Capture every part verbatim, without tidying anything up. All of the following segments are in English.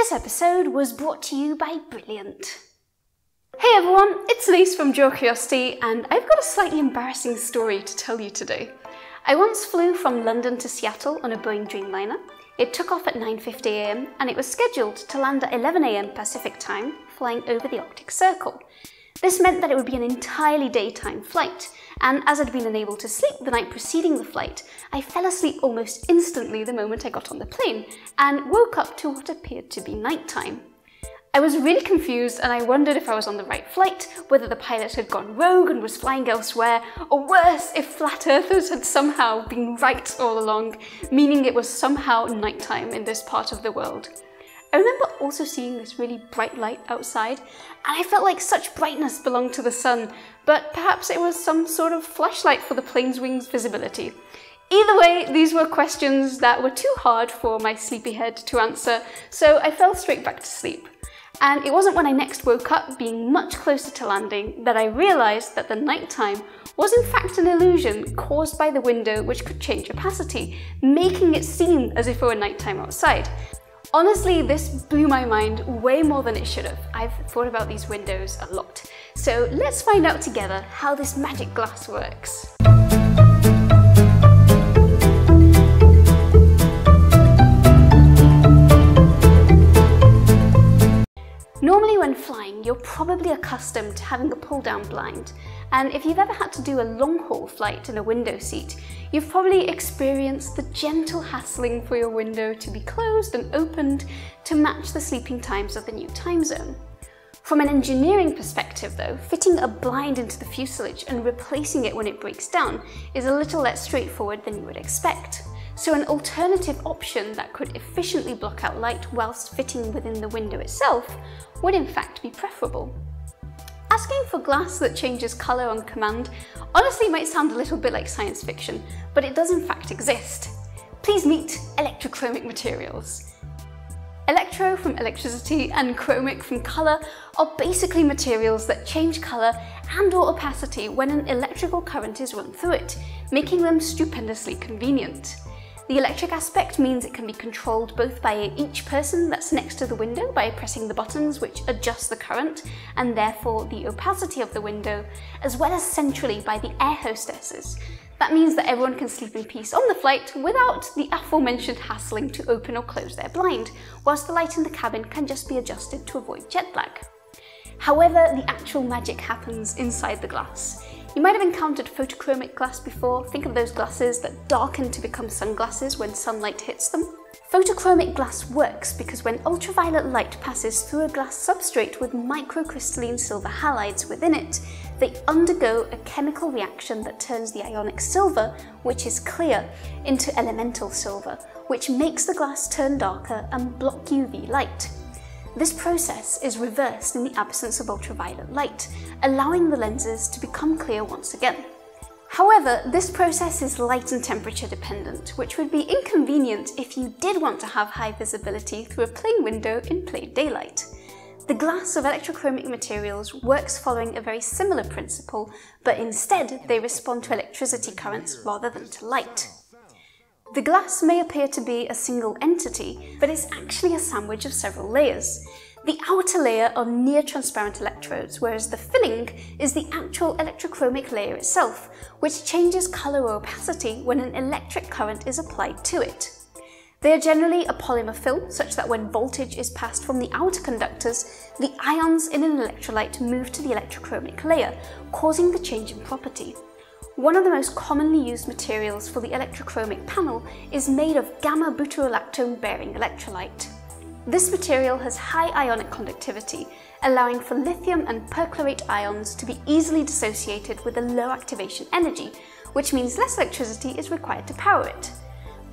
This episode was brought to you by Brilliant. Hey everyone, it's Inés from Draw Curiosity, and I've got a slightly embarrassing story to tell you today. I once flew from London to Seattle on a Boeing Dreamliner. It took off at nine fifty a m and it was scheduled to land at eleven a m Pacific time, flying over the Arctic Circle. This meant that it would be an entirely daytime flight, and as I'd been unable to sleep the night preceding the flight, I fell asleep almost instantly the moment I got on the plane, and woke up to what appeared to be nighttime. I was really confused and I wondered if I was on the right flight, whether the pilot had gone rogue and was flying elsewhere, or worse, if flat earthers had somehow been right all along, meaning it was somehow nighttime in this part of the world. I remember also seeing this really bright light outside, and I felt like such brightness belonged to the sun, but perhaps it was some sort of flashlight for the plane's wings' visibility. Either way, these were questions that were too hard for my sleepy head to answer, so I fell straight back to sleep. And it wasn't when I next woke up, being much closer to landing, that I realised that the nighttime was in fact an illusion caused by the window, which could change opacity, making it seem as if it were nighttime outside. Honestly, this blew my mind way more than it should have. I've thought about these windows a lot. So let's find out together how this magic glass works. Normally when flying, you're probably accustomed to having a pull-down blind, and if you've ever had to do a long-haul flight in a window seat, you've probably experienced the gentle hassling for your window to be closed and opened to match the sleeping times of the new time zone. From an engineering perspective though, fitting a blind into the fuselage and replacing it when it breaks down is a little less straightforward than you would expect. So an alternative option that could efficiently block out light whilst fitting within the window itself would in fact be preferable. Asking for glass that changes colour on command honestly might sound a little bit like science fiction, but it does in fact exist. Please meet electrochromic materials. Electro from electricity and chromic from colour are basically materials that change colour and or opacity when an electrical current is run through it, making them stupendously convenient. The electric aspect means it can be controlled both by each person that's next to the window by pressing the buttons which adjust the current and therefore the opacity of the window, as well as centrally by the air hostesses. That means that everyone can sleep in peace on the flight without the aforementioned hassling to open or close their blind, whilst the light in the cabin can just be adjusted to avoid jet lag. However, the actual magic happens inside the glass. You might have encountered photochromic glass before. Think of those glasses that darken to become sunglasses when sunlight hits them. Photochromic glass works because when ultraviolet light passes through a glass substrate with microcrystalline silver halides within it, they undergo a chemical reaction that turns the ionic silver, which is clear, into elemental silver, which makes the glass turn darker and block U V light. This process is reversed in the absence of ultraviolet light, allowing the lenses to become clear once again. However, this process is light and temperature dependent, which would be inconvenient if you did want to have high visibility through a plane window in plain daylight. The glass of electrochromic materials works following a very similar principle, but instead they respond to electricity currents rather than to light. The glass may appear to be a single entity, but it's actually a sandwich of several layers. The outer layer are near-transparent electrodes, whereas the filling is the actual electrochromic layer itself, which changes colour or opacity when an electric current is applied to it. They are generally a polymer film, such that when voltage is passed from the outer conductors, the ions in an electrolyte move to the electrochromic layer, causing the change in property. One of the most commonly used materials for the electrochromic panel is made of gamma-butyrolactone-bearing electrolyte. This material has high ionic conductivity, allowing for lithium and perchlorate ions to be easily dissociated with a low activation energy, which means less electricity is required to power it.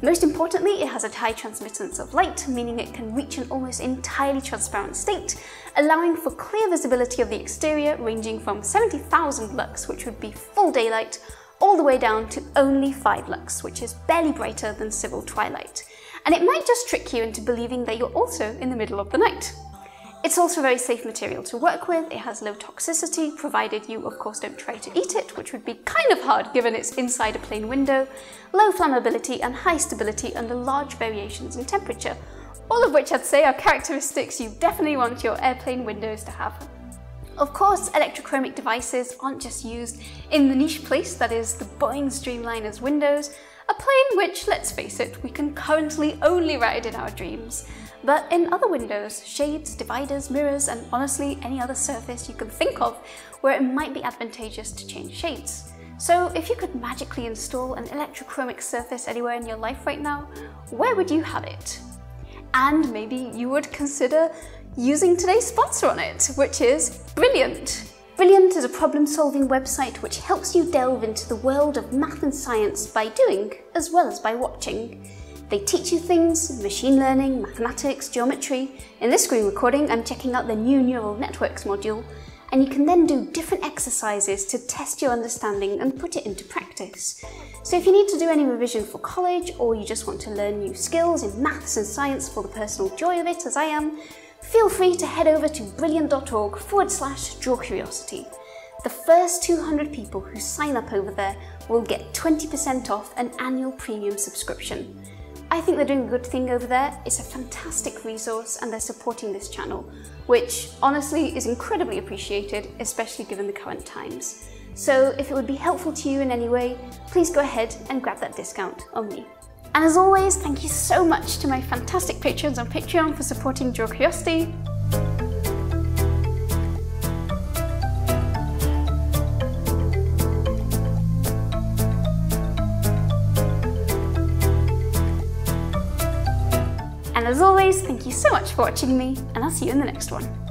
Most importantly, it has a high transmittance of light, meaning it can reach an almost entirely transparent state, allowing for clear visibility of the exterior ranging from seventy thousand lux, which would be full daylight, all the way down to only five lux, which is barely brighter than civil twilight. And it might just trick you into believing that you're also in the middle of the night. It's also a very safe material to work with. It has low toxicity, provided you of course don't try to eat it, which would be kind of hard given it's inside a plane window, low flammability and high stability under large variations in temperature, all of which I'd say are characteristics you definitely want your airplane windows to have. Of course, electrochromic devices aren't just used in the niche place that is the Boeing Dreamliner's windows, a plane which, let's face it, we can currently only ride in our dreams, but in other windows, shades, dividers, mirrors, and honestly any other surface you can think of where it might be advantageous to change shades. So if you could magically install an electrochromic surface anywhere in your life right now, where would you have it? And maybe you would consider using today's sponsor on it, which is Brilliant. Brilliant is a problem-solving website which helps you delve into the world of math and science by doing, as well as by watching. They teach you things, machine learning, mathematics, geometry. In this screen recording, I'm checking out the new neural networks module, and you can then do different exercises to test your understanding and put it into practice. So if you need to do any revision for college, or you just want to learn new skills in maths and science for the personal joy of it, as I am, feel free to head over to brilliant.org forward slash Draw Curiosity. The first two hundred people who sign up over there will get twenty percent off an annual premium subscription. I think they're doing a good thing over there. It's a fantastic resource and they're supporting this channel, which honestly is incredibly appreciated, especially given the current times. So if it would be helpful to you in any way, please go ahead and grab that discount on me. And as always, thank you so much to my fantastic patrons on Patreon for supporting Draw Curiosity. And as always, thank you so much for watching me, and I'll see you in the next one.